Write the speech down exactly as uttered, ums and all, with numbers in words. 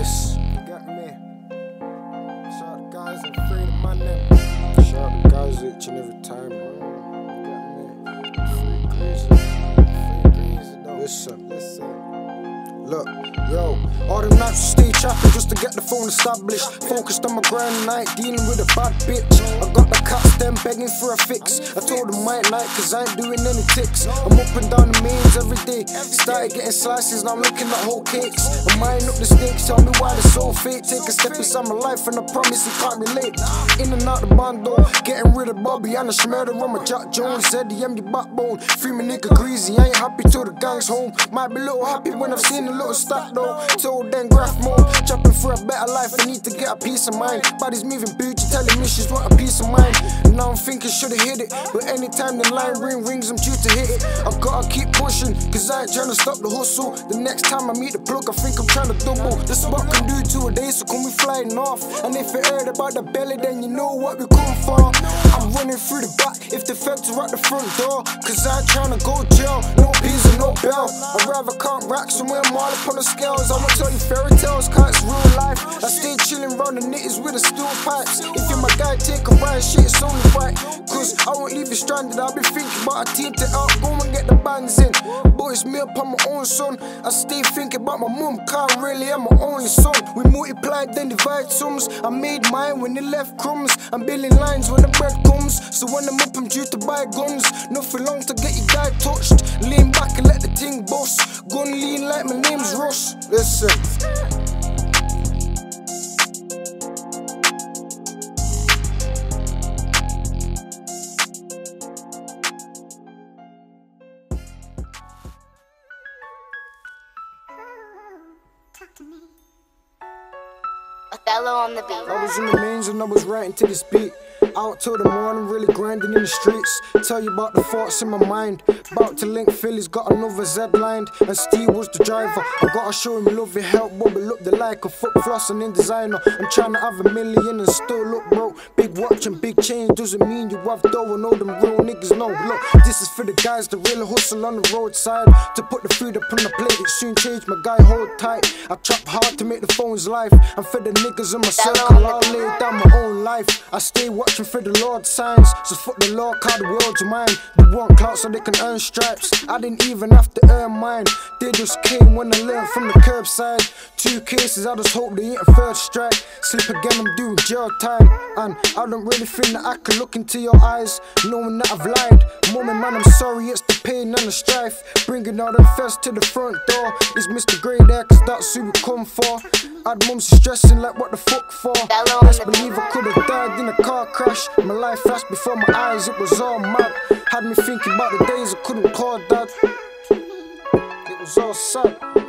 this. Got me. Shout out guys, I'm afraid of my name. Shout out guys each and every time. Got me. Free crazy. Free crazy. Listen, listen. Look, yo. All the nights you stay trapping just to get the phone established. Focused on my grand night, dealing with a bad bitch. I got the cops, them begging for a fix. I told them I ain't like, cause I ain't doing any ticks. I'm up and down the mains every day. Started getting slices, now I'm looking at whole cakes. I'm eyeing up the stakes, tell me why they're so fake. Take a step inside my life and I promise you can't relate. In and out the bando, getting rid of Bobby and a Schmerder on my Jack Jones. Z D M, your backbone, free my nigga greasy. I ain't happy till the gang's home. Might be a little happy when I've seen a little stack though. Told them graph mode, chopping for a better life. I need to get a peace of mind. Body's moving booty, telling me she's what a peace of mind. Now I'm thinking should've hit it, but anytime the line ring rings, I'm due to hit it. I gotta keep pushing, cause I ain't trying to stop the hustle. The next time I meet the plug, I think I'm trying to double. This is what I can do to a day, so can we fly north? And if you heard about the belly, then you know what we come for. I'm running through the back, if the feds are at the front door, cause I ain't trying to go jail, no peas and no bell. I'd rather count racks and wear them all up on the scales. I won't tell you fairy tales, cause it's real life. I stay chilling round the nitties with the steel pipes. If you're my guy, take a ride, shit, it's only right. Cause I won't leave you stranded, I'll be thinking about a team to out, go and get the bands in. But it's me upon my own son, I stay thinking about my mum, can't really, I'm my only son. We multiplied, then divide sums, I made mine when they left crumbs. I'm building lines when the bread comes, so when I'm up I'm due to buy guns. Nothing long to get your guy touched, lean back and let the thing bust. Gun lean like my name's Rush, listen. Othello on the beat. I was in the mains and I was writing to this beat. Out till the morning, really grinding in the streets. Tell you about the thoughts in my mind. About to link Philly's got another Z lined. And Steve was the driver. I gotta show him love, it help, but we look the like a foot flossing in designer. I'm trying to have a million and still look broke. Big watch and big change doesn't mean you have dough. And all them real niggas know. Look, this is for the guys that really hustle on the roadside. To put the food up on the plate, it soon changed. My guy hold tight. I trap hard to make the phone's life. And for the niggas in my circle, I lay down my own life. I stay watching for the Lord's signs, so fuck the Lord, cause the world's mine. They want clout so they can earn stripes. I didn't even have to earn mine. They just came when I learned from the curbside. Two cases, I just hope they ain't a third strike. Slip again, I'm doing jail time. And I don't really think that I can look into your eyes, knowing that I've lied. Mummy man, I'm sorry, it's the pain and the strife. Bringing all the feds to the front door. It's Mister Grey there, cause that's who we come for. I'd mums stressing like what the fuck for. Best believe I could've died in a car crash. My life flashed before my eyes, it was all mad. Had me thinking about the days I couldn't call dad. It was all sad.